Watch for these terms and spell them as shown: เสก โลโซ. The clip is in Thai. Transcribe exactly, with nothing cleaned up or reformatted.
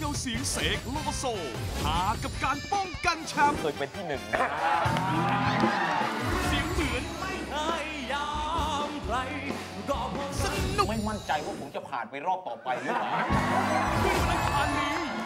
เดียวเสียงเสกโลโซท้ากับการป้องกันแชมป์เคยเป็นที่หนึ่งเสียงเหมือนไม่เคยยอมใครก็สนุกไม่มั่นใจว่าผมจะผ่านไปรอบต่อไปหรือเปล่า